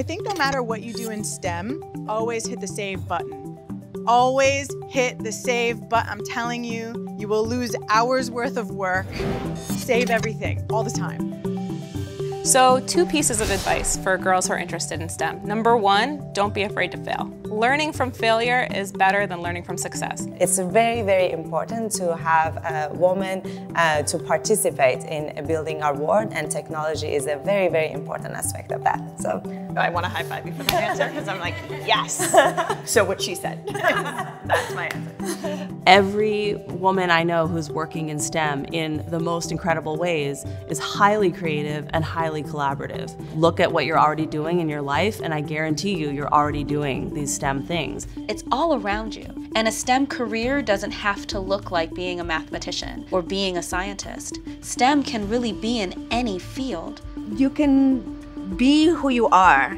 I think no matter what you do in STEM, always hit the save button. Always hit the save button. I'm telling you, you will lose hours worth of work. Save everything, all the time. So 2 pieces of advice for girls who are interested in STEM. Number 1, don't be afraid to fail. Learning from failure is better than learning from success. It's very, very important to have women to participate in building our world, and technology is a very, very important aspect of that. So I want to high five you for that answer because I'm like, yes. So what she said, that's my answer. Every woman I know who's working in STEM in the most incredible ways is highly creative and highly collaborative. Look at what you're already doing in your life, and I guarantee you, you're already doing these STEM things. It's all around you. And a STEM career doesn't have to look like being a mathematician or being a scientist. STEM can really be in any field. You can be who you are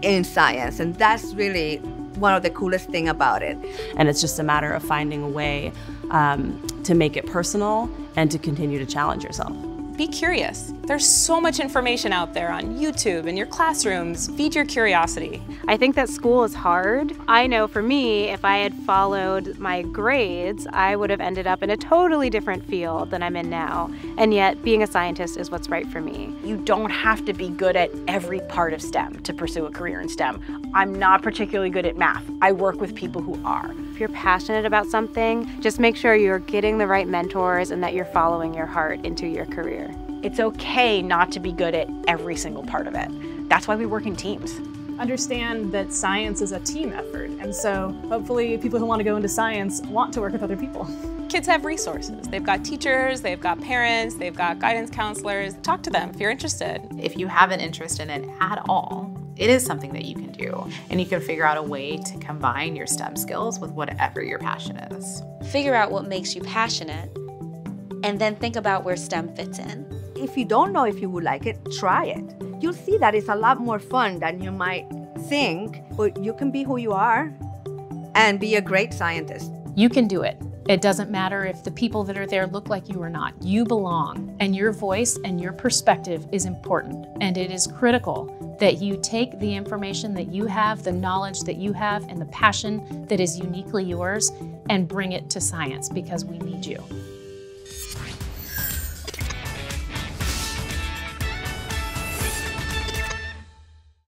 in science, and that's really one of the coolest things about it. And it's just a matter of finding a way to make it personal and to continue to challenge yourself. Be curious. There's so much information out there on YouTube, in your classrooms. Feed your curiosity. I think that school is hard. I know for me, if I had followed my grades, I would have ended up in a totally different field than I'm in now. And yet, being a scientist is what's right for me. You don't have to be good at every part of STEM to pursue a career in STEM. I'm not particularly good at math. I work with people who are. If you're passionate about something, just make sure you're getting the right mentors and that you're following your heart into your career. It's okay not to be good at every single part of it. That's why we work in teams. Understand that science is a team effort, and so hopefully people who want to go into science want to work with other people. Kids have resources. They've got teachers, they've got parents, they've got guidance counselors. Talk to them if you're interested. If you have an interest in it at all, it is something that you can do, and you can figure out a way to combine your STEM skills with whatever your passion is. Figure out what makes you passionate, and then think about where STEM fits in. If you don't know if you would like it, try it. You'll see that it's a lot more fun than you might think, but you can be who you are and be a great scientist. You can do it. It doesn't matter if the people that are there look like you or not. You belong, and your voice and your perspective is important, and it is critical that you take the information that you have, the knowledge that you have, and the passion that is uniquely yours, and bring it to science, because we need you.